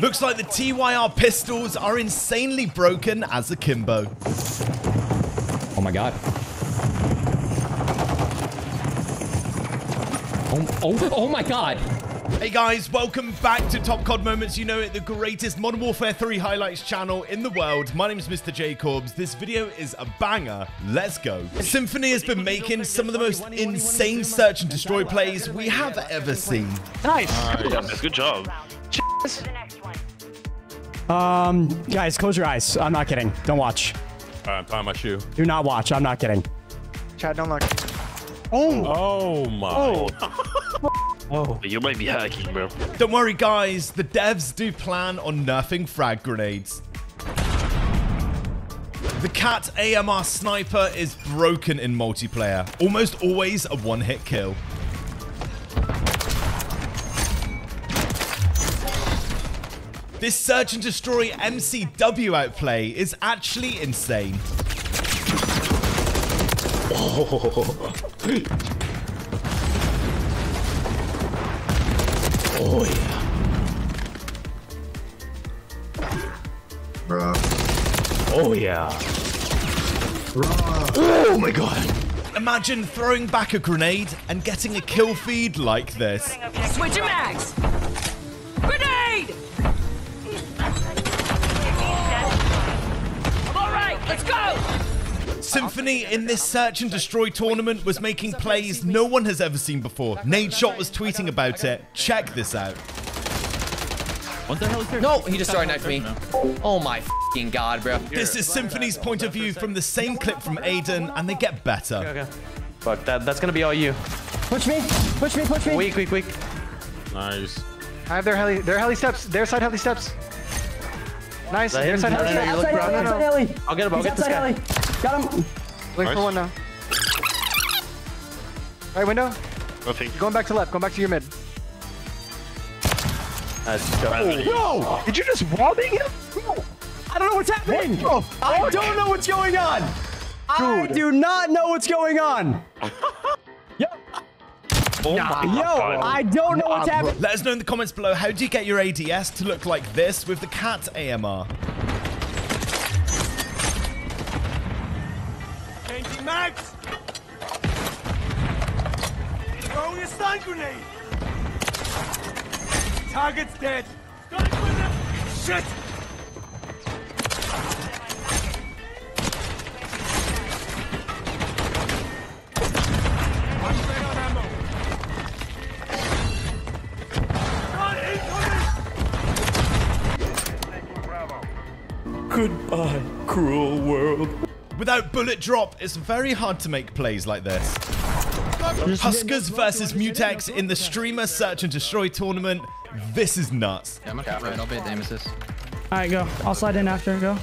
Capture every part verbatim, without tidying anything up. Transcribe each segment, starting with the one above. Looks like the T Y R pistols are insanely broken as a Kimbo. Oh my god. Oh, oh, oh my god. Hey guys, welcome back to Top C O D Moments. You know it, the greatest Modern Warfare three highlights channel in the world. My name is Mister JCorbs. This video is a banger. Let's go. Symphony has been making some of the most insane search and destroy plays we have ever seen. Nice. Uh, yeah, good job. Cheers. Um, guys, close your eyes. I'm not kidding. Don't watch. All right, I'm tying my shoe. Do not watch. I'm not kidding. Chad, don't look. Oh. Oh my. Oh. Oh, you might be hacking, bro. Don't worry, guys. The devs do plan on nerfing frag grenades. The Cat A M R sniper is broken in multiplayer. Almost always a one-hit kill. This search and destroy M C W outplay is actually insane. Oh. Oh yeah. Bro. Oh yeah. Bro. Oh my god. Imagine throwing back a grenade and getting a kill feed like this. Switch your mags. Grenade! I'm alright, let's go! Symphony in this search and destroy tournament was making plays no one has ever seen before. Nadeshot was tweeting about it. Check this out. What the hell is there? No, he just started knifed me. Oh my fucking god, bro. This is Symphony's point of view from the same clip from Aiden, and they get better. Okay, okay. Fuck that. That's gonna be all you. Push me, push me, push me. Weak, weak, weak. Nice. I have their heli, their heli steps, their side heli steps. Nice. Their side heli. No, no, no, no, no, no, no. I'll get him. I'll get this guy. Got him. Wait nice. For one now. Right window. Nothing. Going back to left. Going back to your mid. Nice. Oh, no! Oh. Did you just robbing him? No. I don't know what's happening. Oh. I don't know what's going on. Dude. I do not know what's going on. Yep. Oh nah, yo, God. I don't know nah, what's happening. Let us know in the comments below. How do you get your A D S to look like this with the Cat A M R? Max! Throwing a stun grenade! Target's dead! Stun grenade! Shit! I'm straight on ammo! Stun incoming! Goodbye, cruel world. Without bullet drop, it's very hard to make plays like this. Huskers versus Mutex in the streamer search and destroy tournament. This is nuts. Yeah, I'm gonna right. I'll be at the nemesis. Alright, go. I'll slide in after and go.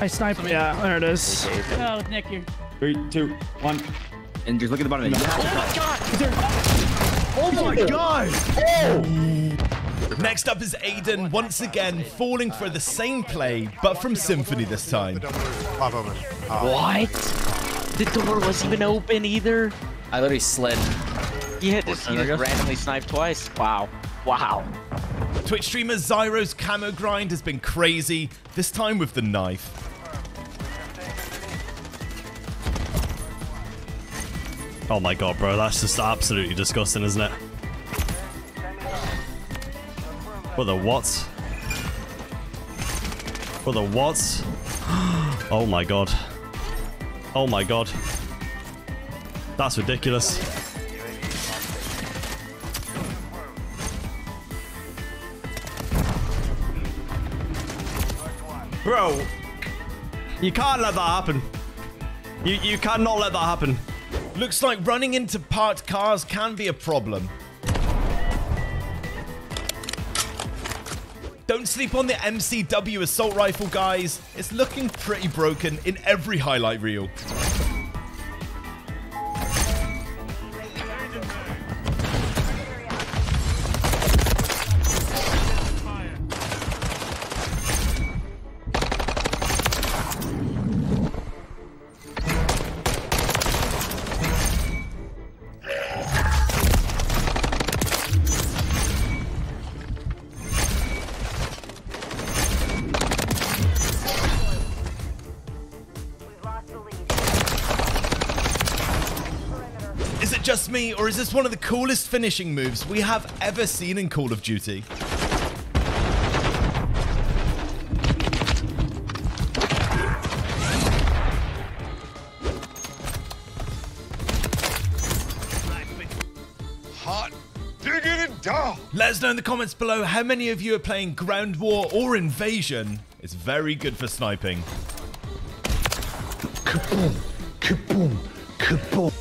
I sniped. Yeah, there it is. Oh, Nick here. Three, two, one. And just look at the bottom of it. No. Oh my god! Oh my god! Oh! Next up is Aiden, once again falling for the same play, but from Symphony this time. What? The door wasn't even open either. I literally slid. He had just randomly sniped twice. Wow. Wow. Twitch streamer Zyro's camo grind has been crazy, this time with the knife. Oh my god, bro. That's just absolutely disgusting, isn't it? For the what? For the what? Oh my god. Oh my god. That's ridiculous. Bro, you can't let that happen. You you cannot let that happen. Looks like running into parked cars can be a problem. Don't sleep on the M C W assault rifle, guys. It's looking pretty broken in every highlight reel. just me, or is this one of the coolest finishing moves we have ever seen in Call of Duty? Let us know in the comments below how many of you are playing Ground War or Invasion. It's very good for sniping. Kaboom, kaboom, kaboom.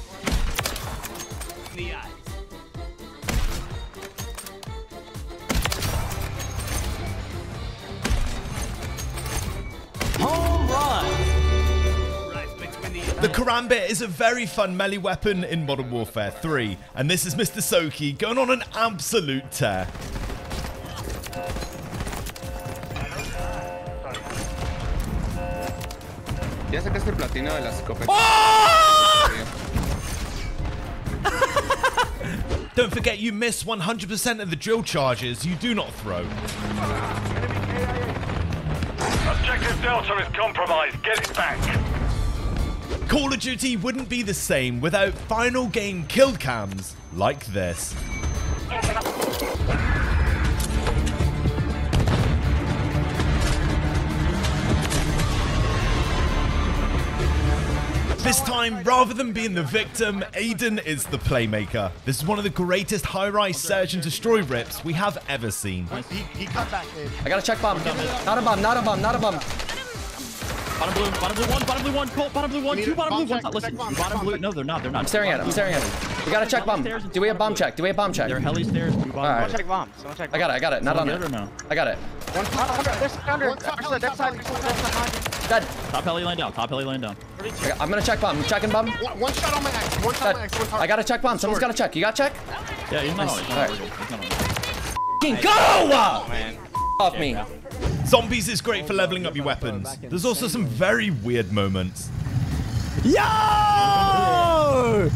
The Karambit is a very fun melee weapon in Modern Warfare three, and this is Mister Soki going on an absolute tear. Oh! Don't forget you miss one hundred percent of the drill charges you do not throw. Objective Delta is compromised, get it back. Call of Duty wouldn't be the same without final game kill cams like this. This time, rather than being the victim, Aiden is the playmaker. This is one of the greatest high-rise search and destroy rips we have ever seen. He, he cut back in. I got a check bomb. Not a bomb, not a bomb, not a bomb. Bottom blue, bottom blue one, bottom blue one, Colt, bottom blue one, two bottom blue, check, one. Listen, bomb, bottom bomb, blue, no, they're not, they're not. I'm staring at him, I'm staring at him. We gotta check bomb. Do we have bomb check? Do we have bomb check? They're heli stairs. All right. Check bomb. Check bomb. I got it, I got it. Not on it. No? I got it. One top. Dead. Top heli line down. Top heli line down. Got, I'm gonna check bomb. I'm checking bomb. One, one shot on my axe. One shot on my axe. One I gotta check bomb. Someone's gotta check. You gotta check? Yeah, he's not. Fucking go! Man. Off me. Zombies is great for leveling up your weapons. There's also some very weird moments. Yo!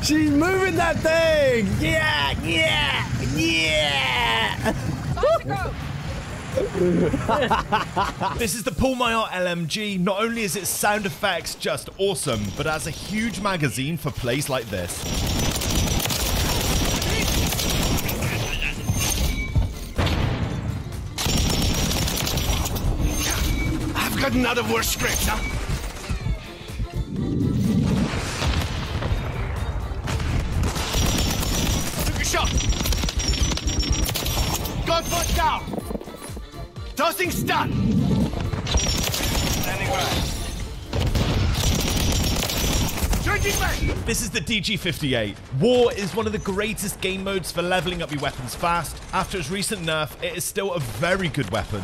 She's moving that thing! Yeah! Yeah! Yeah! This is the Pull My Art L M G. Not only is its sound effects just awesome, but has a huge magazine for plays like this. Another worse script, huh? Took a shot. Gunfoot down. Tossing's done. Standing right. Changing back. This is the D G fifty-eight. War is one of the greatest game modes for leveling up your weapons fast. After its recent nerf, it is still a very good weapon.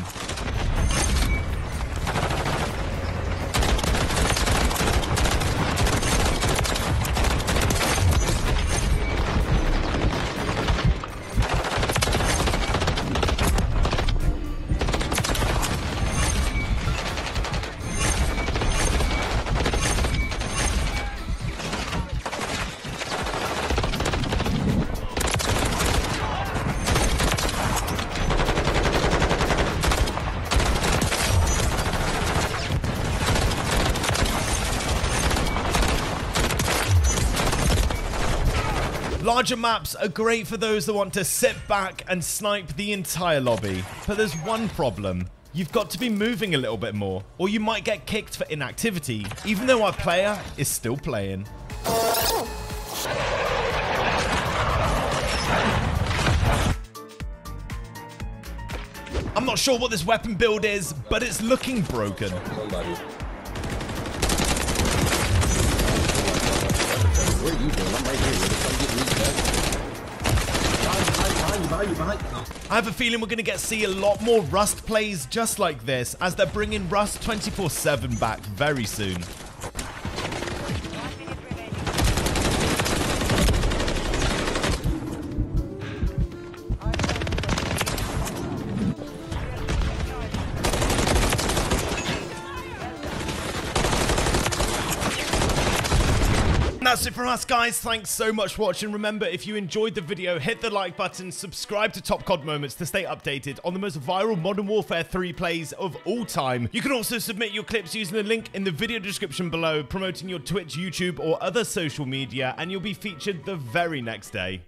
Larger maps are great for those that want to sit back and snipe the entire lobby. But there's one problem. You've got to be moving a little bit more, or you might get kicked for inactivity, even though our player is still playing. I'm not sure what this weapon build is, but it's looking broken. What are you doing? I'm right here. Behind you, behind you, behind you. I have a feeling we're going to get see a lot more Rust plays just like this, as they're bringing Rust twenty-four seven back very soon. that's it from us, guys. Thanks so much for watching. Remember, if you enjoyed the video, hit the like button, subscribe to Top C O D Moments to stay updated on the most viral Modern Warfare three plays of all time. You can also submit your clips using the link in the video description below, promoting your Twitch, YouTube, or other social media, and you'll be featured the very next day.